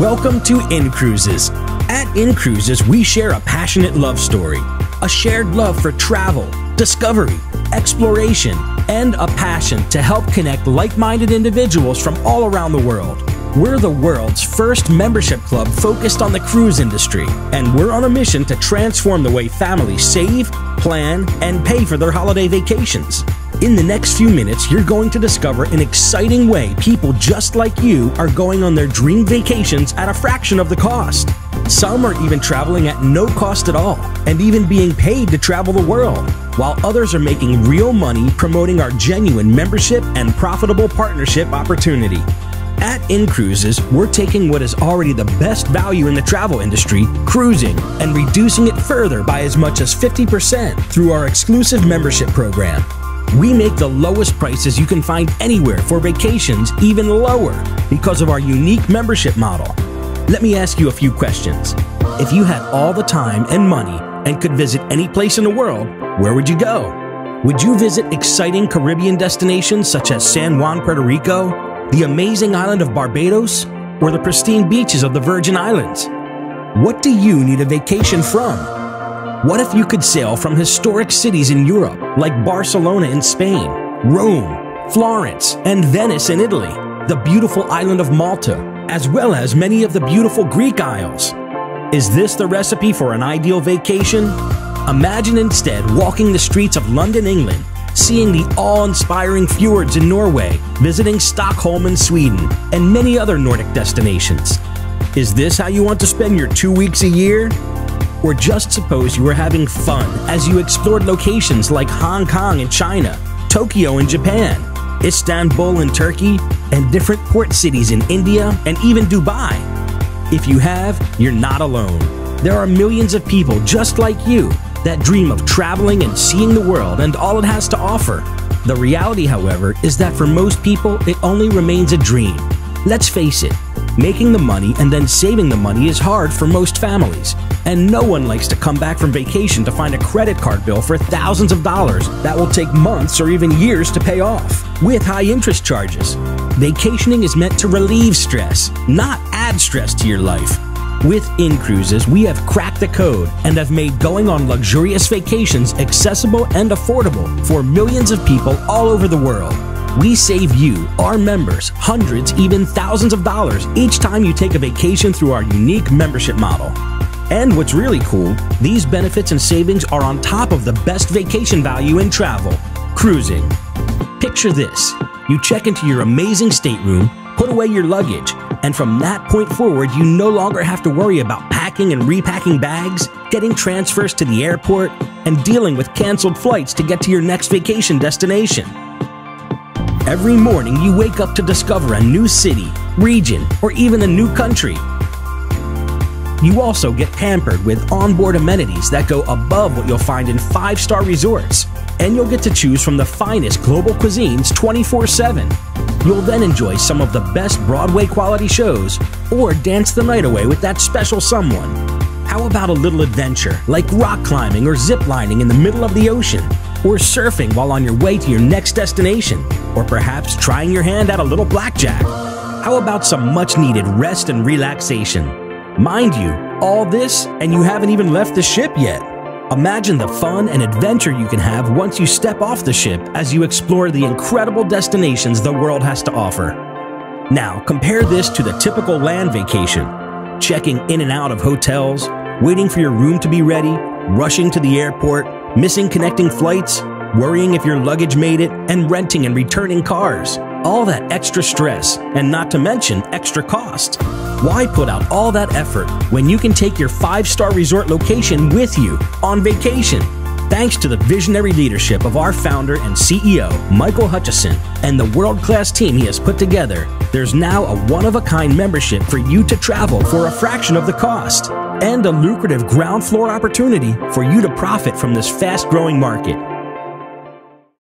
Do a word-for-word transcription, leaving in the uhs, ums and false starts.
Welcome to InCruises. At InCruises, we share a passionate love story, a shared love for travel, discovery, exploration, and a passion to help connect like-minded individuals from all around the world. We're the world's first membership club focused on the cruise industry, and we're on a mission to transform the way families save, plan, and pay for their holiday vacations. In the next few minutes, you're going to discover an exciting way people just like you are going on their dream vacations at a fraction of the cost. Some are even traveling at no cost at all, and even being paid to travel the world, while others are making real money promoting our genuine membership and profitable partnership opportunity. At InCruises, we're taking what is already the best value in the travel industry, cruising, and reducing it further by as much as fifty percent through our exclusive membership program. We make the lowest prices you can find anywhere for vacations even lower because of our unique membership model. Let me ask you a few questions. If you had all the time and money and could visit any place in the world, where would you go? Would you visit exciting Caribbean destinations such as San Juan, Puerto Rico, the amazing island of Barbados, or the pristine beaches of the Virgin Islands? What do you need a vacation from? What if you could sail from historic cities in Europe, like Barcelona in Spain, Rome, Florence, and Venice in Italy, the beautiful island of Malta, as well as many of the beautiful Greek Isles? Is this the recipe for an ideal vacation? Imagine instead walking the streets of London, England, seeing the awe-inspiring fjords in Norway, visiting Stockholm in Sweden, and many other Nordic destinations. Is this how you want to spend your two weeks a year? Or just suppose you were having fun as you explored locations like Hong Kong in China, Tokyo in Japan, Istanbul in Turkey, and different port cities in India and even Dubai. If you have, you're not alone. There are millions of people just like you that dream of traveling and seeing the world and all it has to offer. The reality, however, is that for most people, it only remains a dream. Let's face it, making the money and then saving the money is hard for most families, and no one likes to come back from vacation to find a credit card bill for thousands of dollars that will take months or even years to pay off, with high interest charges. Vacationing is meant to relieve stress, not add stress to your life. With InCruises, we have cracked the code and have made going on luxurious vacations accessible and affordable for millions of people all over the world. We save you, our members, hundreds, even thousands of dollars each time you take a vacation through our unique membership model. And what's really cool, these benefits and savings are on top of the best vacation value in travel, cruising. Picture this. You check into your amazing stateroom, put away your luggage, and from that point forward, you no longer have to worry about packing and repacking bags, getting transfers to the airport, and dealing with canceled flights to get to your next vacation destination. Every morning, you wake up to discover a new city, region, or even a new country. You also get pampered with onboard amenities that go above what you'll find in five-star resorts, and you'll get to choose from the finest global cuisines twenty-four seven. You'll then enjoy some of the best Broadway quality shows or dance the night away with that special someone. How about a little adventure like rock climbing or zip lining in the middle of the ocean, or surfing while on your way to your next destination, or perhaps trying your hand at a little blackjack? How about some much needed rest and relaxation? Mind you, all this and you haven't even left the ship yet. Imagine the fun and adventure you can have once you step off the ship as you explore the incredible destinations the world has to offer. Now, compare this to the typical land vacation. Checking in and out of hotels, waiting for your room to be ready, rushing to the airport, missing connecting flights, worrying if your luggage made it, and renting and returning cars. All that extra stress, and not to mention extra cost. Why put out all that effort when you can take your five-star resort location with you on vacation? Thanks to the visionary leadership of our founder and C E O, Michael Hutchison, and the world-class team he has put together, there's now a one-of-a-kind membership for you to travel for a fraction of the cost, and a lucrative ground floor opportunity for you to profit from this fast-growing market.